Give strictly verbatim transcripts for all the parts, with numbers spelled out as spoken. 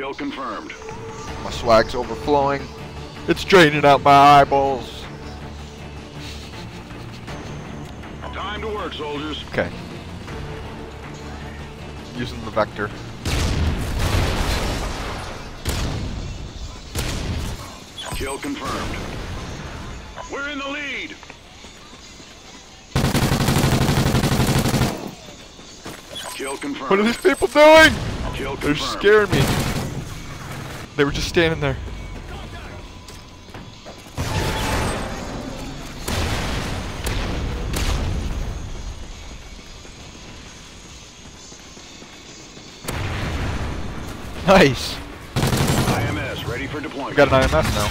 Kill confirmed. My swag's overflowing. It's draining out my eyeballs. Time to work, soldiers. Okay. Using the vector. Kill confirmed. We're in the lead. Kill confirmed. What are these people doing? Kill confirmed. They're scaring me. They were just standing there. Nice. I M S ready for deployment. We got an I M S now.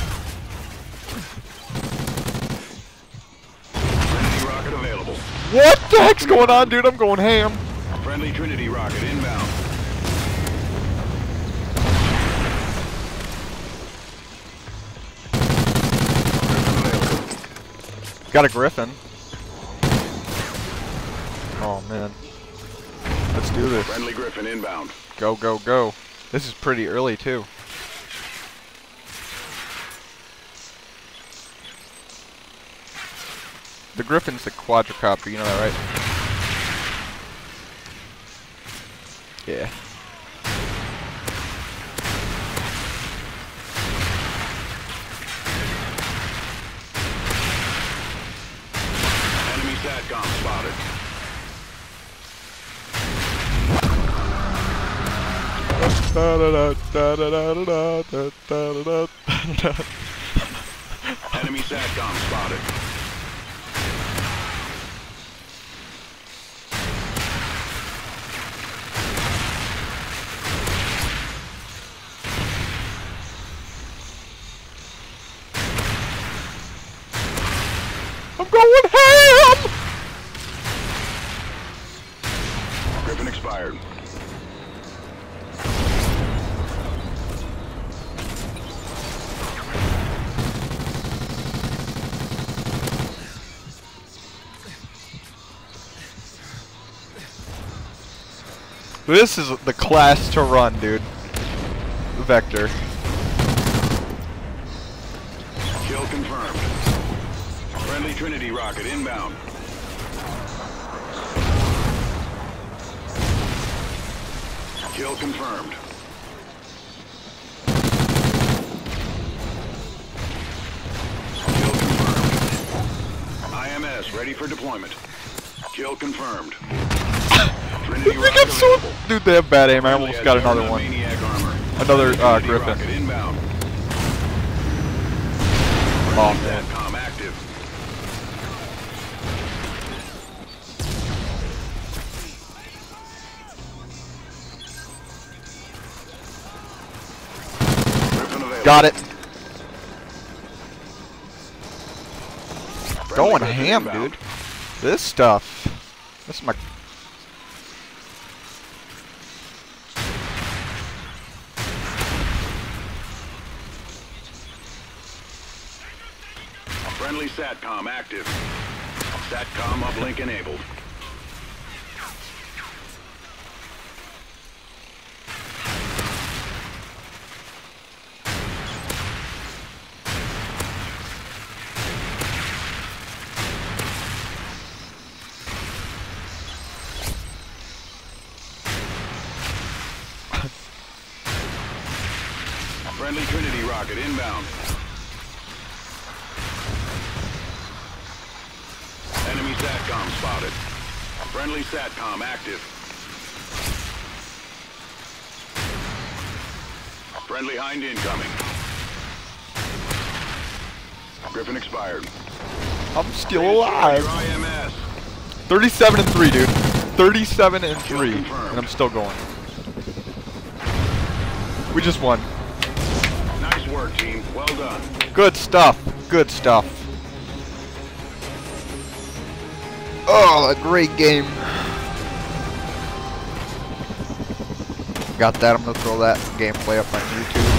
Trinity rocket available. What the heck's going on, dude? I'm going ham. Friendly Trinity rocket inbound. Got a Griffin. Oh man. Let's do this. Friendly Griffin inbound. Go, go, go. This is pretty early, too. The Griffin's the quadricopter, you know that, right? Yeah. Enemy SATCOM spotted. Enemy SATCOM spotted. I'm going ham! Griffin expired. This is the class to run, dude. The vector. Kill confirmed. Friendly Trinity rocket inbound. Kill confirmed. Kill confirmed. I M S ready for deployment. Kill confirmed. They think I'm so... Dude, they have bad aim. I almost got another one. Another uh, Griffin. Oh, man. Got it. Going ham, dude. This stuff. This is my... Friendly SATCOM active. SATCOM uplink enabled. Friendly Trinity rocket inbound. SATCOM spotted. Friendly SATCOM active. Friendly Hind incoming. Griffin expired. I'm still alive. thirty-seven and three, dude. thirty-seven and three. And I'm still going. We just won. Nice work, team. Well done. Good stuff. Good stuff. Oh, a great game. Got that. I'm gonna throw that gameplay up on YouTube.